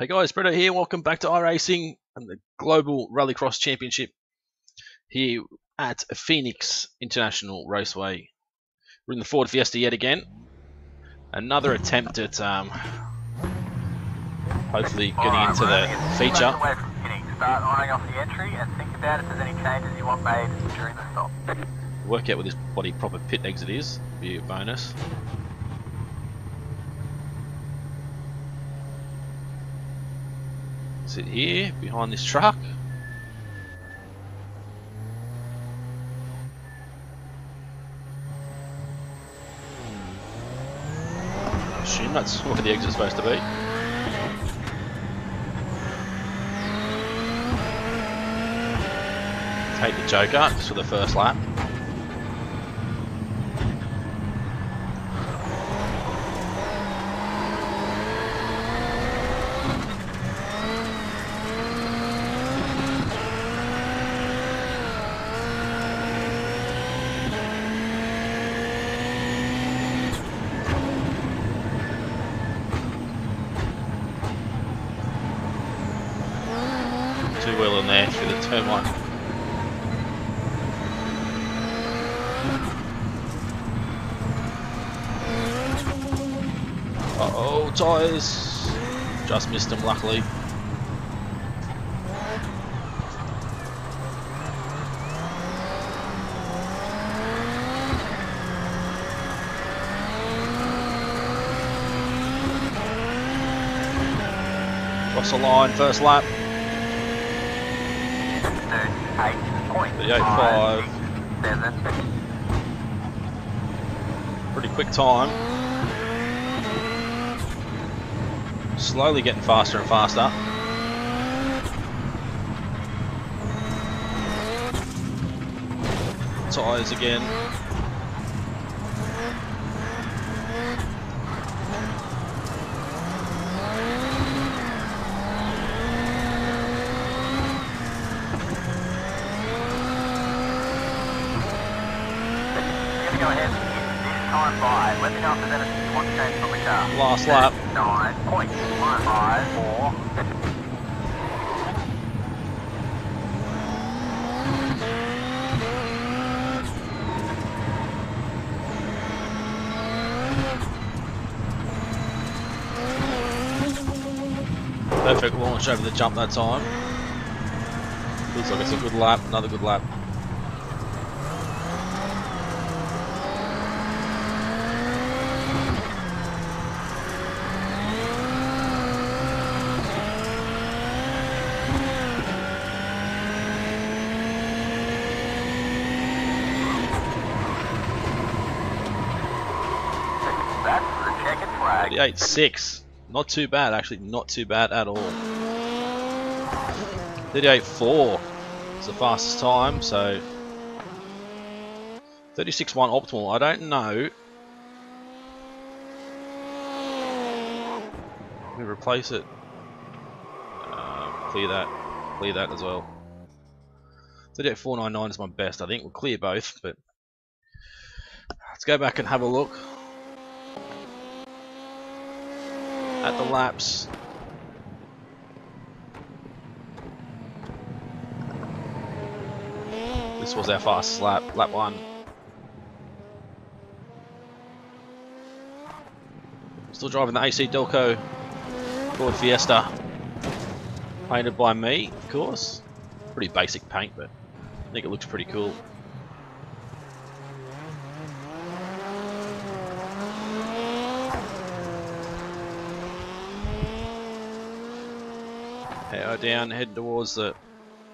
Hey guys, Britto here. Welcome back to iRacing and the Global Rallycross Championship here at Phoenix International Raceway. We're in the Ford Fiesta yet again. Another attempt at hopefully getting into the feature. Start eyeing off the entry and think about if there's any changes you want made during the stop. Work out what this bloody proper pit exit is. Be a bonus. Sit here behind this truck. I assume that's where the exit's supposed to be. Take the joker just for the first lap. Wheel in there through the turn one. Uh oh, tyres! Just missed them, luckily. Cross the line, first lap. 38.5. Pretty quick time. Slowly getting faster and faster. Tyres again. Last lap. 9.154. Perfect launch over the jump that time. Looks like it's a good lap, another good lap. Eight, 6, not too bad actually, not too bad at all. 38.4 is the fastest time, so 36.1 optimal. I don't know. Let me replace it. Clear that as well. 38.499 is my best, I think. We'll clear both, but let's go back and have a look at the laps. This was our fastest lap, lap 1. Still driving the AC Delco Ford Fiesta, painted by me, of course. Pretty basic paint, but I think it looks pretty cool. Power down, heading towards the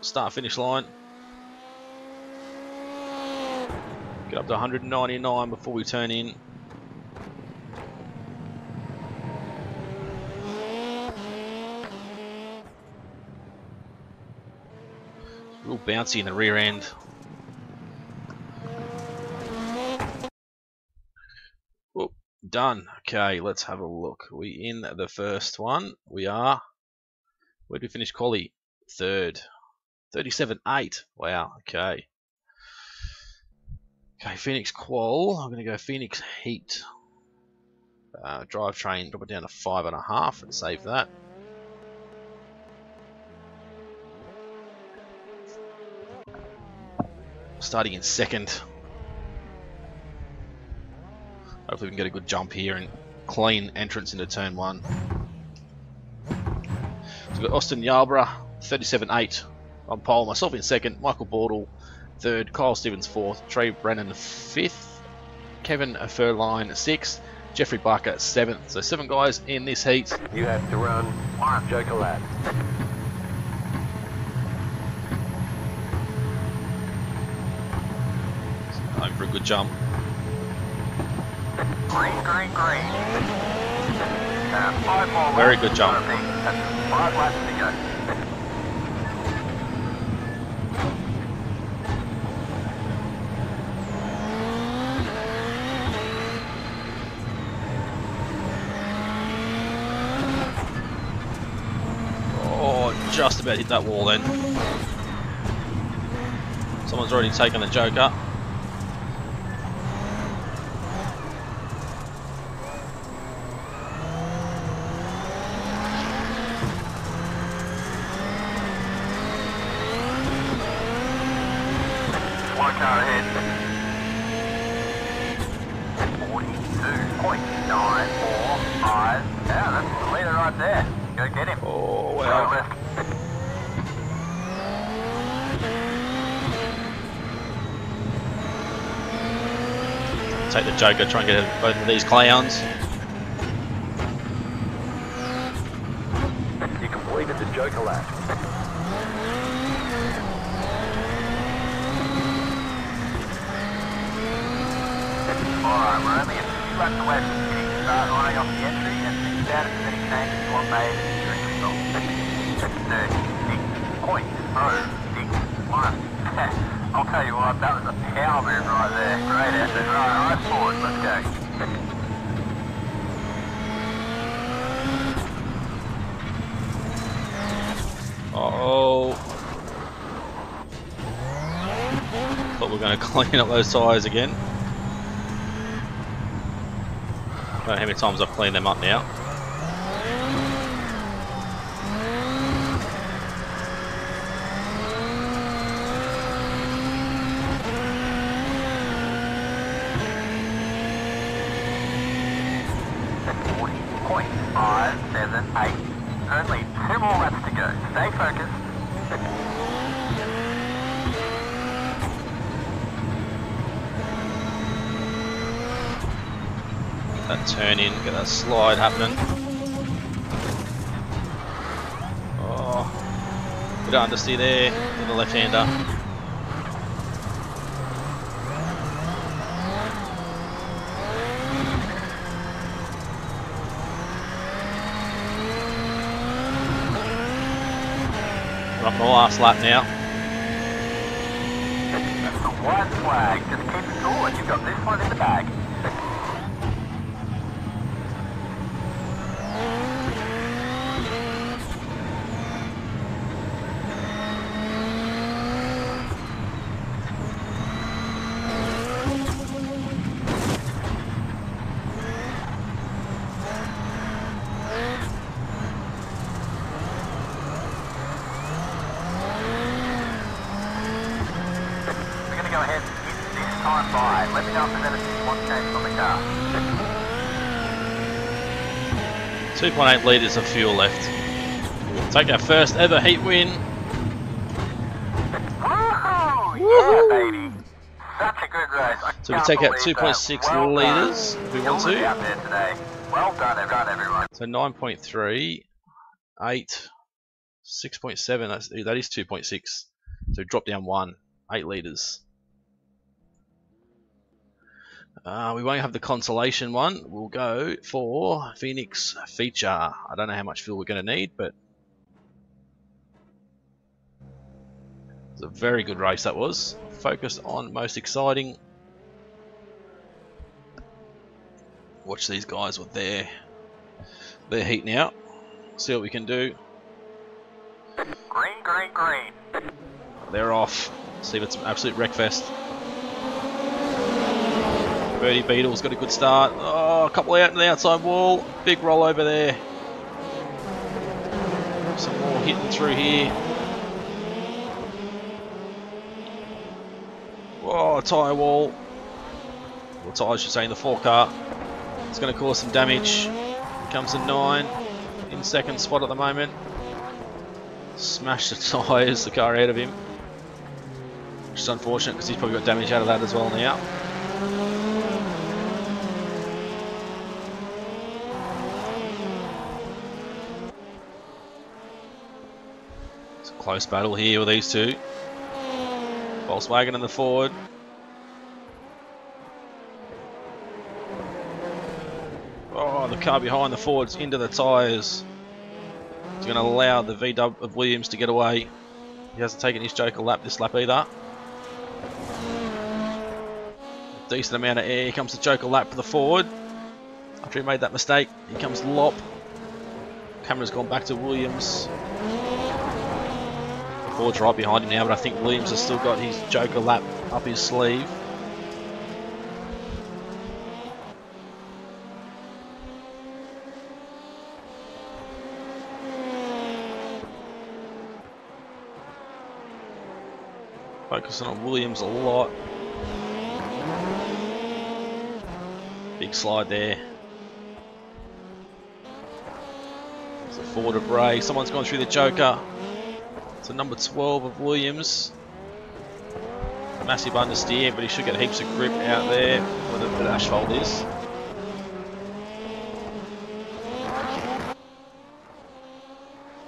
start finish line. Get up to 199 before we turn in. It's a little bouncy in the rear end. Oh, done. Okay, let's have a look. We in the first one. We are. Where did we finish quali? Third. 37.8. Wow, okay. Okay, Phoenix qual. I'm going to go Phoenix heat. Drivetrain, drop it down to 5.5 and save that. starting in second. Hopefully we can get a good jump here and clean entrance into turn one. So we've got Austin Yarbrough, 37.8 on pole, myself in second, Michael Bortle third, Kyle Stevens fourth, Trey Brennan fifth, Kevin Furline sixth, Jeffrey Barker seventh. So seven guys in this heat. You have to run RFJ collapse. Home for a good jump. Green. Very good jump. Five laps to go. Oh, just about hit that wall then. Someone's already taken the joker. Take the joker, try and get both of these clowns. You completed the joker lap. Alright, we're only a few laps away from getting started line off the entry and 6,000 changes to what made the entry result. 36.06. I'll tell you what, that was a power move right there. Great effort. Right, forward, let's go. Uh-oh. Thought we were going to clean up those tyres again. I don't know how many times I've cleaned them up now. Turn in, get that slide happening. Oh, good understeer there with the left hander. We're up the last lap now. That's the white flag, just keep it going, you've got this one in the bag. Let me 2.8 litres of fuel left. We'll take our first ever heat win. Woohoo! Such a good race. So we take out 2.6 litres if we want to. Well done, everyone. So 9.3, 8, 6.7, that is 2.6. So drop down 1, 8 litres. We won't have the consolation one. We'll go for Phoenix feature. I don't know how much fuel we're going to need, but it's a very good race that was. Focused on most exciting. Watch these guys with their heat now. See what we can do. Green, green, green. They're off. See if it's an absolute wreckfest. Birdie Beetle's got a good start. Oh, a couple out in the outside wall. Big roll over there. Some more hitting through here. Whoa, tyre wall. Well, tyres should say in the forecar. It's going to cause some damage. Comes in 9. In second spot at the moment. Smashed the tyres, the car ahead of him. Which is unfortunate because he's probably got damage out of that as well now. It's a close battle here with these two. Volkswagen and the Ford. Oh, the car behind the Ford's into the tyres. It's going to allow the VW of Williams to get away. He hasn't taken his joker lap this lap either. Decent amount of air. Here comes the joker lap for the Ford. After he made that mistake, here comes Lop. Camera's gone back to Williams. The Ford's right behind him now, but I think Williams has still got his joker lap up his sleeve. Focusing on Williams a lot. Big slide there. It's a forward of Ray. Someone's gone through the joker. It's a number 12 of Williams. Massive understeer, but he should get heaps of grip out there where the bit of asphalt is.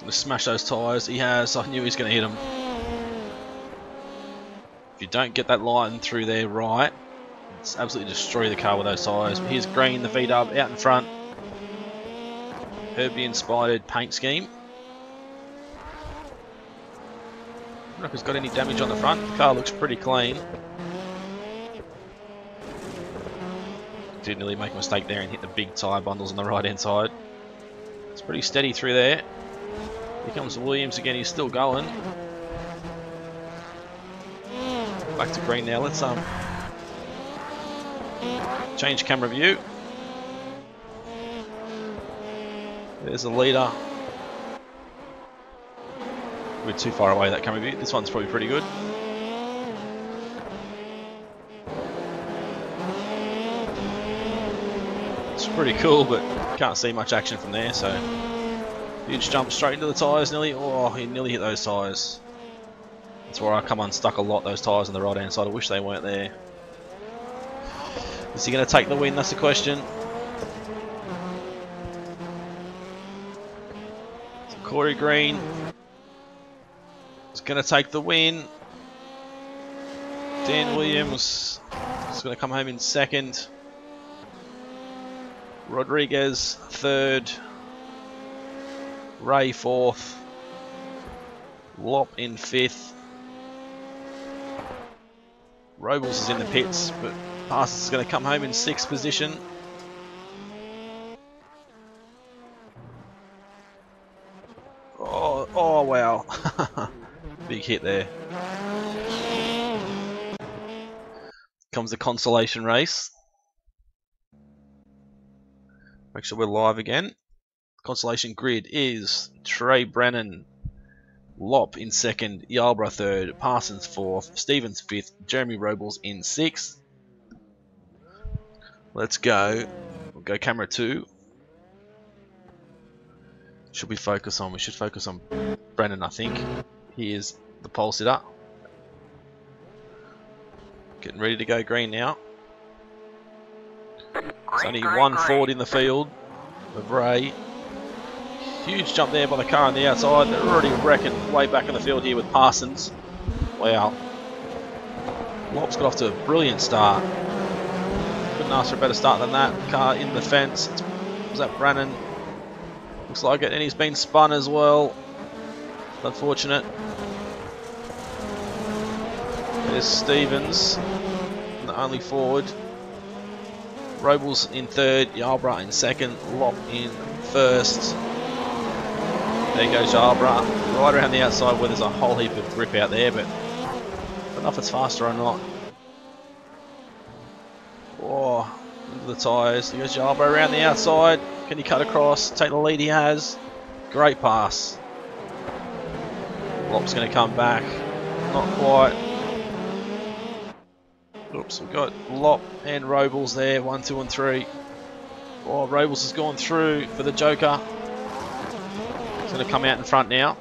Gonna smash those tyres. He has. I knew he was gonna hit them. If you don't get that line through there right, it's absolutely destroy the car with those tyres. But here's Green, the VW out in front. Herbie inspired paint scheme. I don't know if it's got any damage on the front. The car looks pretty clean. Did nearly make a mistake there and hit the big tyre bundles on the right hand side. It's pretty steady through there. Here comes Williams again, he's still going. Back to Green now. Let's change camera view. There's the leader. We're too far away that camera view. This one's probably pretty good. It's pretty cool, but can't see much action from there. So huge jump straight into the tyres. Nearly. Oh, he nearly hit those tyres. That's where I come unstuck a lot, those tyres on the right hand side. I wish they weren't there. Is he going to take the win? That's the question. So Corey Green is going to take the win. Dan Williams is going to come home in second. Rodriguez third. Ray fourth. Lop in fifth. Robles is in the pits, but Parsons is going to come home in 6th position. Oh wow. Big hit there. Comes the consolation race. Make sure we're live again. Consolation grid is Trey Brennan, Lop in 2nd, Yarbrough 3rd, Parsons 4th, Stevens 5th, Jeremy Robles in 6th. Let's go. We'll go camera 2. Should we focus on? We should focus on Brennan, I think. He is the pole sitter. Getting ready to go green now. There's only one Ford in the field of Ray. Huge jump there by the car on the outside. They're already wrecking way back in the field here with Parsons. Wow. Lop's got off to a brilliant start. Couldn't ask for a better start than that. Car in the fence. Was that Brennan? Looks like it. And he's been spun as well. Unfortunate. There's Stevens. The only forward. Robles in third. Yarbrough in second. Lop in first. There goes Yarbrough, right around the outside where there's a whole heap of grip out there, but I don't know if it's faster or not. Oh, into the tyres. There goes Yarbrough around the outside. Can he cut across? Take the lead he has. Great pass. Lop's going to come back. Not quite. Oops, we've got Lopp and Robles there, 1, 2 and 3. Oh, Robles has gone through for the Joker. He's going to come out in front now.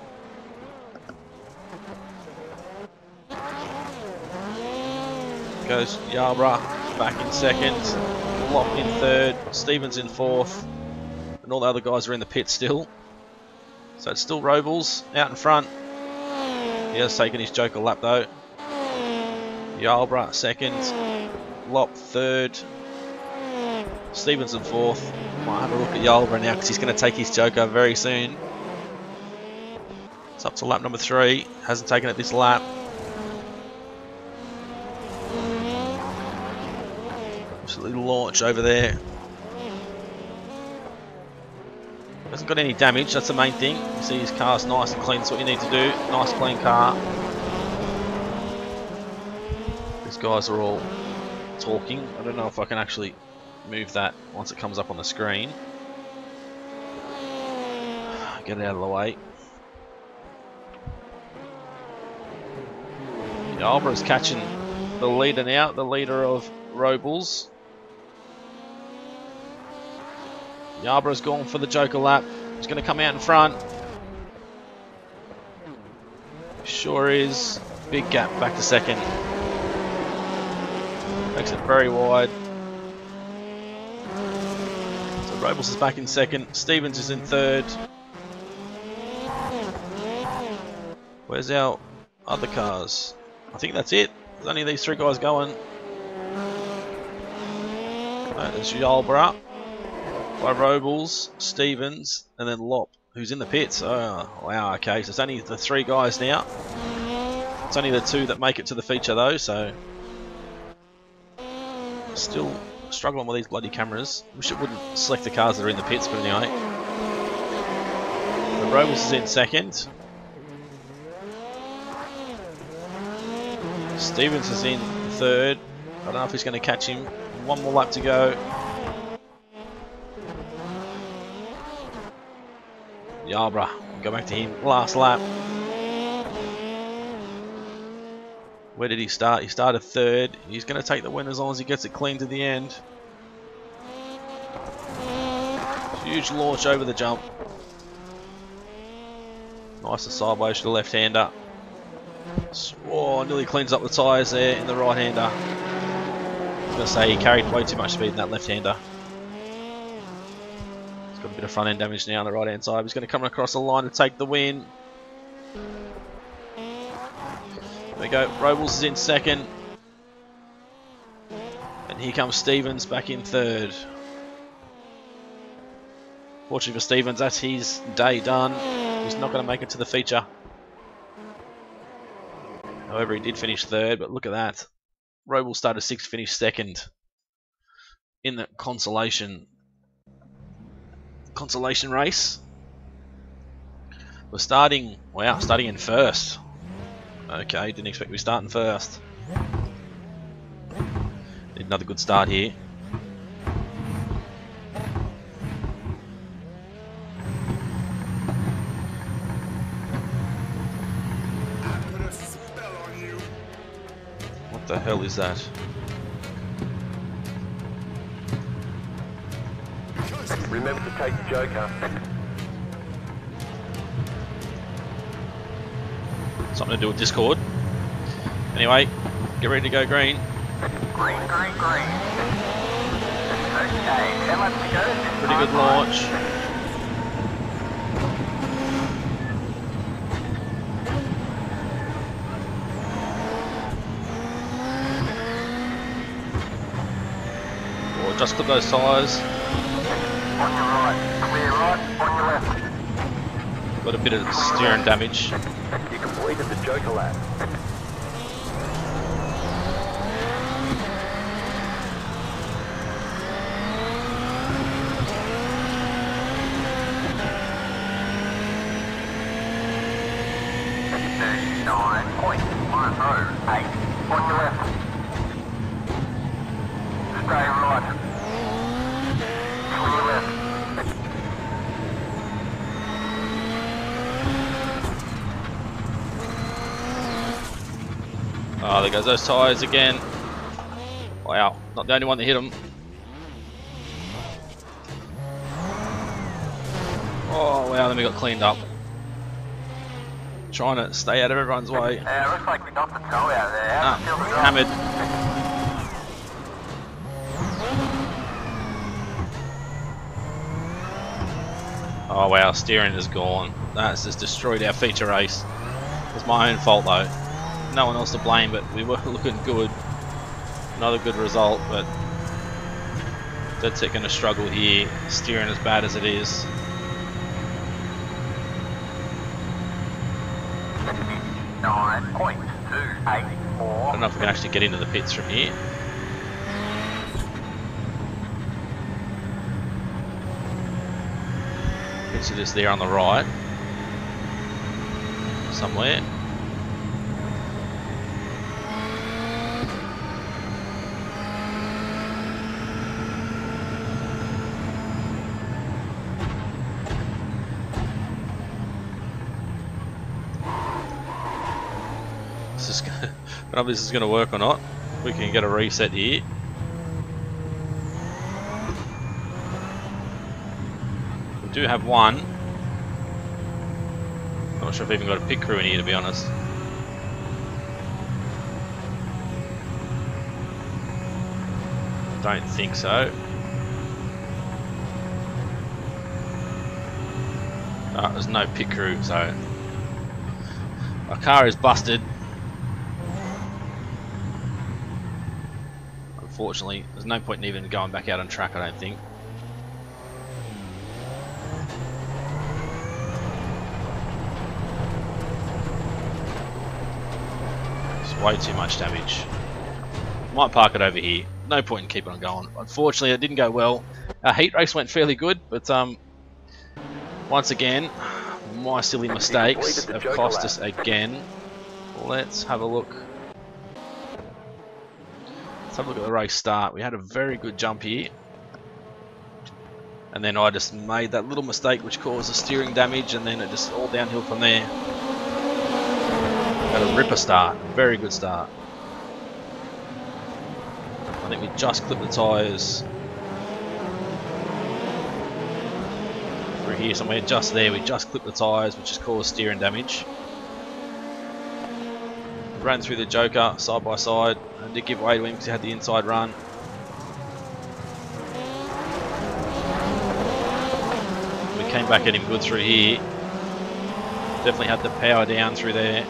Goes Yarbrough back in second, Lopp in third, Stevens in fourth, and all the other guys are in the pit still. So it's still Robles out in front. He has taken his Joker lap though. Yarbrough second, Lopp third, Stevens in fourth. Might have a look at Yarbrough now because he's going to take his Joker very soon. It's up to lap number 3. Hasn't taken it this lap. Absolutely launch over there. Hasn't got any damage, that's the main thing. You see his car's nice and clean, that's what you need to do. Nice clean car. These guys are all talking. I don't know if I can actually move that once it comes up on the screen. Get it out of the way. Yarbrough's catching the leader now, the leader of Robles. Yarbrough's gone for the Joker lap. He's going to come out in front. Sure is. Big gap back to second. Makes it very wide. So Robles is back in second. Stevens is in third. Where's our other cars? I think that's it. There's only these 3 guys going. There's Yarbrough by Robles, Stevens, and then Lopp, who's in the pits. Oh, wow, okay, so it's only the 3 guys now. It's only the 2 that make it to the feature, though, so... Still struggling with these bloody cameras. Wish it wouldn't select the cars that are in the pits, but anyway. So Robles is in second. Stevens is in third. I don't know if he's going to catch him. 1 more lap to go. Yarbrough, go back to him, last lap. Where did he start? He started third. He's going to take the win as long as he gets it clean to the end. Huge launch over the jump. Nice sideways to the left-hander. Oh, nearly cleans up the tyres there in the right-hander. I was going to say he carried way too much speed in that left-hander. Got a bit of front end damage now on the right hand side. He's going to come across the line to take the win. There we go. Robles is in second. And here comes Stevens back in third. Fortunately for Stevens, that's his day done. He's not going to make it to the feature. However, he did finish third, but look at that. Robles started 6th, finished 2nd. In the consolation race. We're starting, wow, starting in first. Okay, didn't expect we starting first. Need another good start here. What the hell is that? Remember to take the Joker. Something to do with Discord. Anyway, get ready to go green. Green, green, green. Okay, how much to go? Pretty good launch. Oh, just clip those tires. On your right, clear right, on your left. Got a bit of steering damage. You completed the Joker lap. There goes those tyres again. Wow, not the only one that hit him. Oh wow, then we got cleaned up. Trying to stay out of everyone's way. Yeah, looks like we knocked the toe out of there. Hammered. Oh wow, steering is gone. That's just destroyed our feature race. It's my own fault though. No one else to blame, but we were looking good. Another good result, but that's it, going to struggle here. Steering as bad as it is. I don't know if we can actually get into the pits from here. Pits are just there on the right. Somewhere. I don't know if this is going to work or not. We can get a reset here. We do have one. I'm not sure if we've even got a pit crew in here, to be honest. Don't think so. Oh, there's no pit crew, so our car is busted. Unfortunately, there's no point in even going back out on track, I don't think. It's way too much damage. Might park it over here. No point in keeping on going. Unfortunately, it didn't go well. Our heat race went fairly good, but once again, my silly mistakes have cost us again. Let's have a look. Let's have a look at the race start. We had a very good jump here, and then I just made that little mistake which caused the steering damage, and then it just all downhill from there. Got a ripper start, very good start. I think we just clipped the tyres through here somewhere, just there. We just clipped the tyres, which has caused steering damage. Ran through the Joker side by side and did give way to him because he had the inside run. We came back at him good through here. Definitely had the power down through there.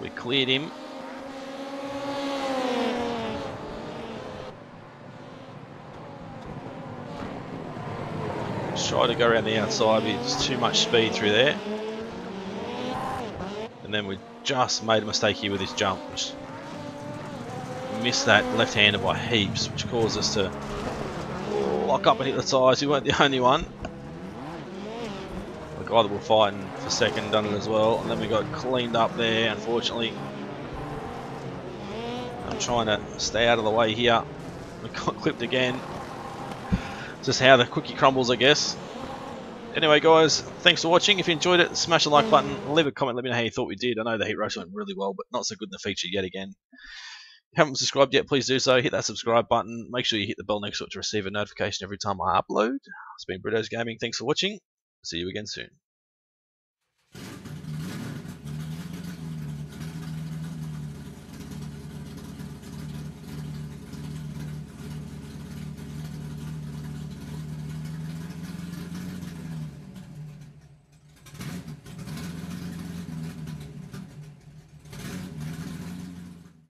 We cleared him. Just tried to go around the outside, but there's too much speed through there. Then we just made a mistake here with this jump. Missed that left-hander by heaps, which caused us to lock up and hit the tyres. We weren't the only one. The guy that we're fighting for second done it as well, and then we got cleaned up there, unfortunately. I'm trying to stay out of the way here. We got clipped again. It's just how the cookie crumbles, I guess. Anyway guys, thanks for watching. If you enjoyed it, smash the like button, leave a comment, let me know how you thought we did. I know the heat race went really well, but not so good in the feature yet again. If you haven't subscribed yet, please do so. Hit that subscribe button. Make sure you hit the bell next to it to receive a notification every time I upload. It's been Britto's Gaming. Thanks for watching. See you again soon.